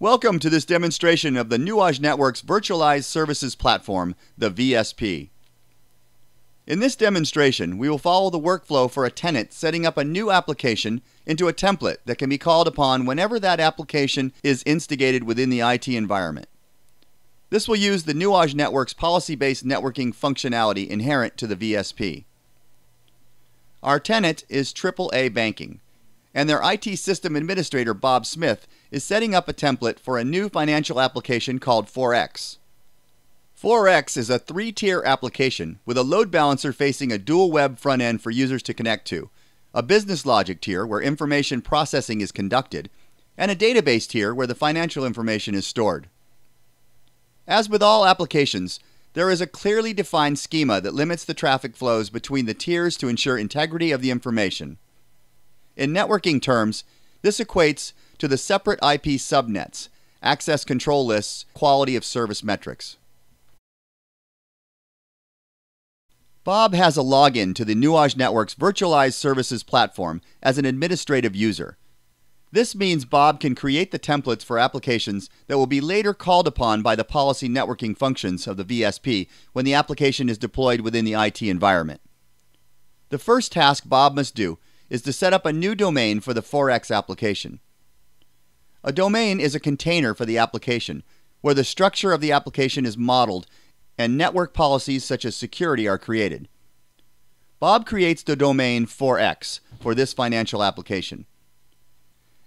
Welcome to this demonstration of the Nuage Networks Virtualized Services Platform, the VSP. In this demonstration, we will follow the workflow for a tenant setting up a new application into a template that can be called upon whenever that application is instigated within the IT environment. This will use the Nuage Networks policy-based networking functionality inherent to the VSP. Our tenant is AAA Banking, and their IT system administrator, Bob Smith, is setting up a template for a new financial application called Forex. Forex is a three-tier application with a load balancer facing a dual web front end for users to connect to, a business logic tier where information processing is conducted, and a database tier where the financial information is stored. As with all applications, there is a clearly defined schema that limits the traffic flows between the tiers to ensure integrity of the information. In networking terms, this equates to the separate IP subnets, access control lists, quality of service metrics. Bob has a login to the Nuage Networks Virtualized Services Platform as an administrative user. This means Bob can create the templates for applications that will be later called upon by the policy networking functions of the VSP when the application is deployed within the IT environment. The first task Bob must do is to set up a new domain for the Forex application. A domain is a container for the application, where the structure of the application is modeled and network policies such as security are created. Bob creates the domain Forex for this financial application.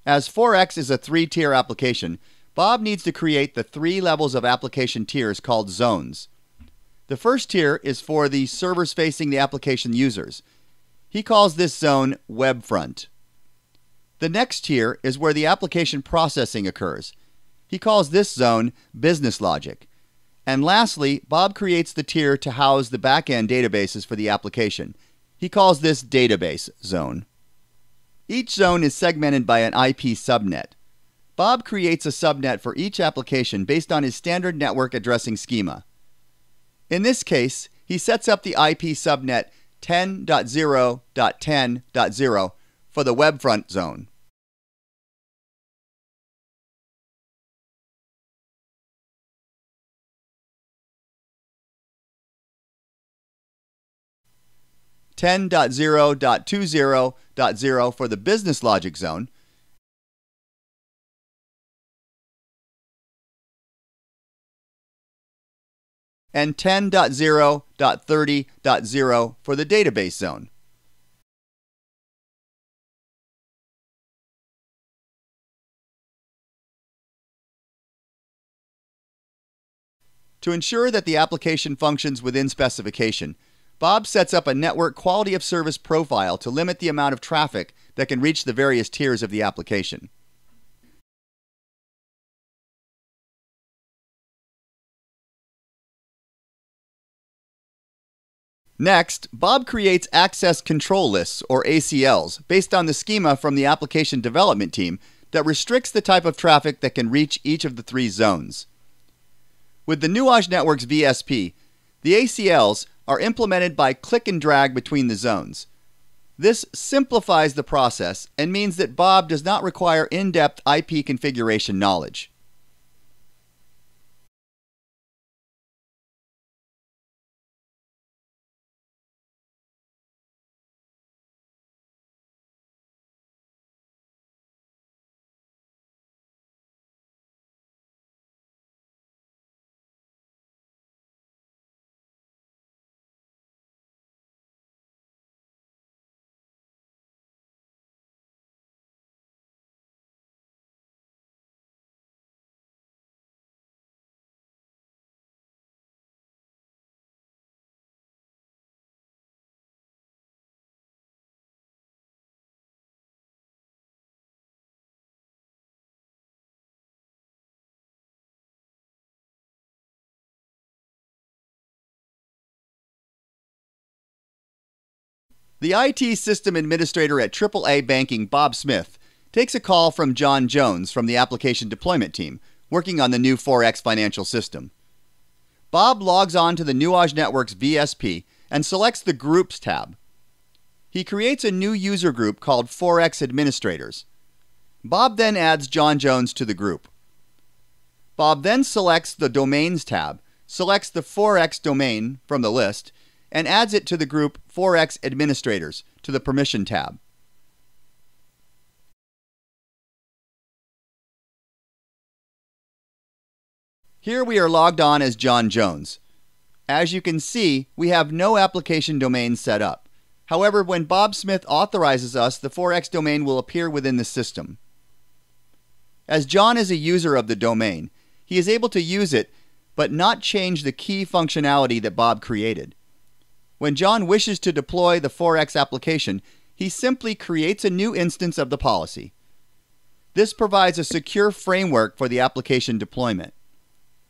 As Forex is a three-tier application, Bob needs to create the three levels of application tiers called zones. The first tier is for the servers facing the application users. He calls this zone Webfront. The next tier is where the application processing occurs. He calls this zone Business Logic. And lastly, Bob creates the tier to house the back-end databases for the application. He calls this Database Zone. Each zone is segmented by an IP subnet. Bob creates a subnet for each application based on his standard network addressing schema. In this case, he sets up the IP subnet 10.0.10.0 for the Webfront zone. (10.0.20.0) for the business logic zone, and 10.0.30.0 for the database zone. To ensure that the application functions within specification, Bob sets up a network quality of service profile to limit the amount of traffic that can reach the various tiers of the application. Next, Bob creates access control lists, or ACLs, based on the schema from the application development team that restricts the type of traffic that can reach each of the three zones. With the Nuage Networks VSP, the ACLs are implemented by click and drag between the zones. This simplifies the process and means that Bob does not require in-depth IP configuration knowledge. The IT system administrator at AAA Banking, Bob Smith, takes a call from John Jones from the application deployment team, working on the new Forex financial system. Bob logs on to the Nuage Networks VSP and selects the Groups tab. He creates a new user group called Forex Administrators. Bob then adds John Jones to the group. Bob then selects the Domains tab, selects the Forex domain from the list, and adds it to the group Forex Administrators to the Permission tab. Here we are logged on as John Jones. As you can see, we have no application domain set up. However, when Bob Smith authorizes us, the Forex domain will appear within the system. As John is a user of the domain, he is able to use it, but not change the key functionality that Bob created. When John wishes to deploy the Forex application, he simply creates a new instance of the policy. This provides a secure framework for the application deployment.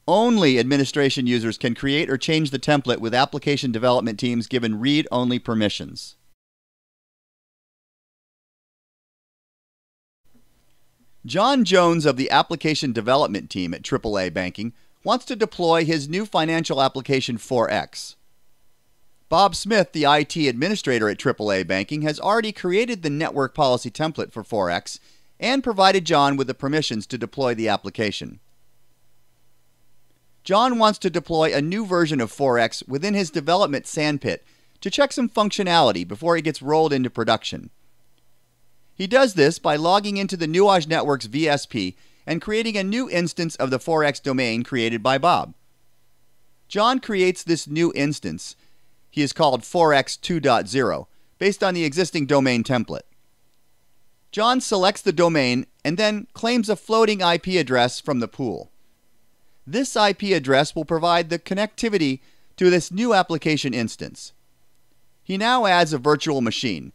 Only administration users can create or change the template with application development teams given read-only permissions. John Jones of the application development team at AAA Banking wants to deploy his new financial application Forex. Bob Smith, the IT administrator at AAA Banking, has already created the network policy template for Forex and provided John with the permissions to deploy the application. John wants to deploy a new version of Forex within his development sandpit to check some functionality before it gets rolled into production. He does this by logging into the Nuage Networks VSP and creating a new instance of the Forex domain created by Bob. John creates this new instance. He is called Forex 2.0, based on the existing domain template. John selects the domain and then claims a floating IP address from the pool. This IP address will provide the connectivity to this new application instance. He now adds a virtual machine,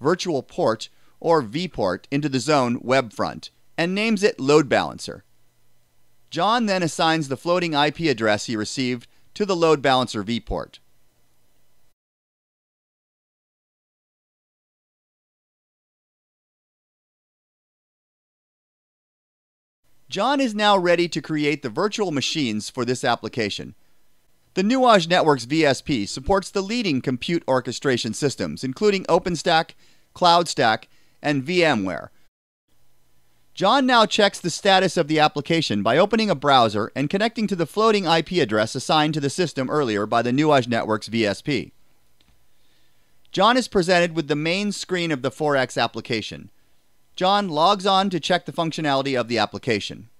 virtual port, or vPort, into the zone Webfront and names it Load Balancer. John then assigns the floating IP address he received to the Load Balancer vPort. John is now ready to create the virtual machines for this application. The Nuage Networks VSP supports the leading compute orchestration systems, including OpenStack, CloudStack, and VMware. John now checks the status of the application by opening a browser and connecting to the floating IP address assigned to the system earlier by the Nuage Networks VSP. John is presented with the main screen of the Forex application. John logs on to check the functionality of the application.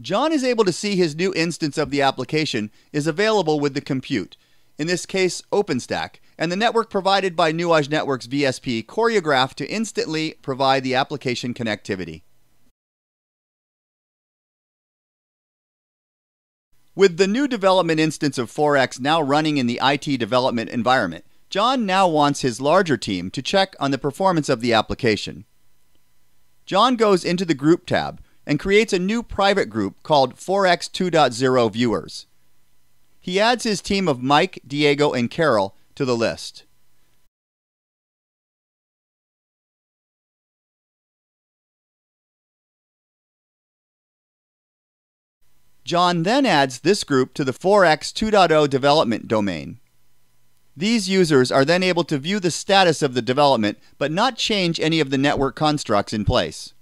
John is able to see his new instance of the application is available with the compute, in this case OpenStack, and the network provided by Nuage Networks VSP choreographed to instantly provide the application connectivity. With the new development instance of Forex now running in the IT development environment, John now wants his larger team to check on the performance of the application. John goes into the Group tab and creates a new private group called Forex 2.0 Viewers. He adds his team of Mike, Diego, and Carol to the list. John then adds this group to the Forex 2.0 development domain. These users are then able to view the status of the development, but not change any of the network constructs in place.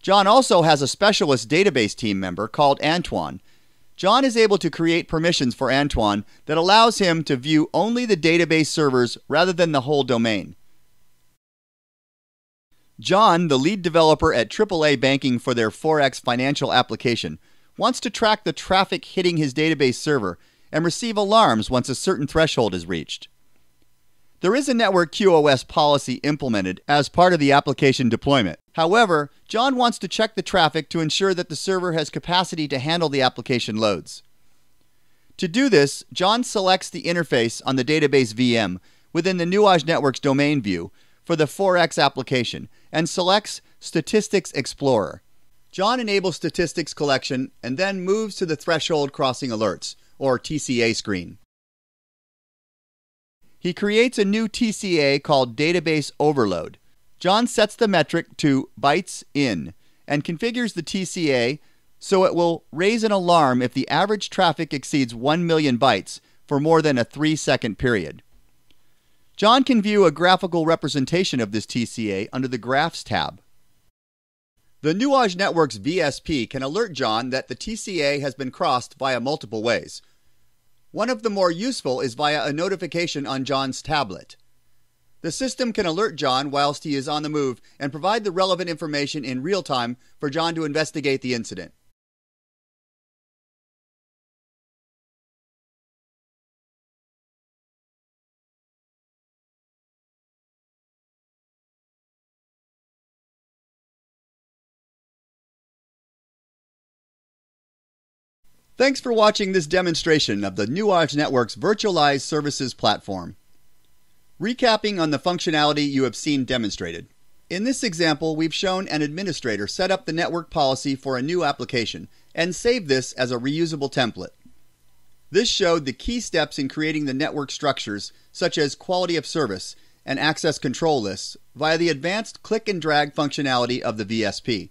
John also has a specialist database team member called Antoine. John is able to create permissions for Antoine that allows him to view only the database servers rather than the whole domain. John, the lead developer at AAA Banking for their Forex financial application, wants to track the traffic hitting his database server and receive alarms once a certain threshold is reached. There is a network QoS policy implemented as part of the application deployment. However, John wants to check the traffic to ensure that the server has capacity to handle the application loads. To do this, John selects the interface on the database VM within the Nuage Networks domain view for the Forex application and selects Statistics Explorer. John enables statistics collection and then moves to the Threshold Crossing Alerts, or TCA screen. He creates a new TCA called Database Overload. John sets the metric to bytes in and configures the TCA so it will raise an alarm if the average traffic exceeds 1 million bytes for more than a 3-second period. John can view a graphical representation of this TCA under the Graphs tab. The Nuage Networks VSP can alert John that the TCA has been crossed via multiple ways. One of the more useful is via a notification on John's tablet. The system can alert John whilst he is on the move and provide the relevant information in real time for John to investigate the incident. Thanks for watching this demonstration of the Nuage Networks Virtualized Services Platform. Recapping on the functionality you have seen demonstrated. In this example, we've shown an administrator set up the network policy for a new application and save this as a reusable template. This showed the key steps in creating the network structures, such as quality of service and access control lists, via the advanced click and drag functionality of the VSP.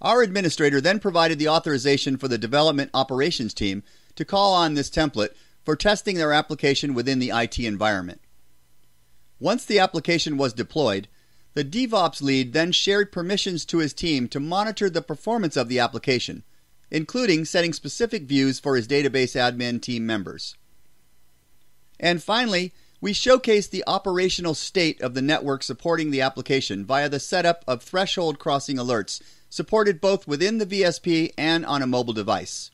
Our administrator then provided the authorization for the development operations team to call on this template for testing their application within the IT environment. Once the application was deployed, the DevOps lead then shared permissions to his team to monitor the performance of the application, including setting specific views for his database admin team members. And finally, we showcased the operational state of the network supporting the application via the setup of threshold crossing alerts supported both within the VSP and on a mobile device.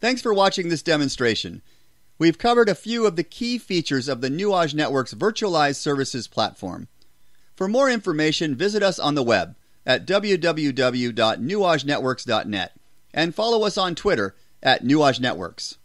Thanks for watching this demonstration. We've covered a few of the key features of the Nuage Networks Virtualized Services Platform. For more information, visit us on the web at www.nuagenetworks.net and follow us on Twitter at Nuage Networks.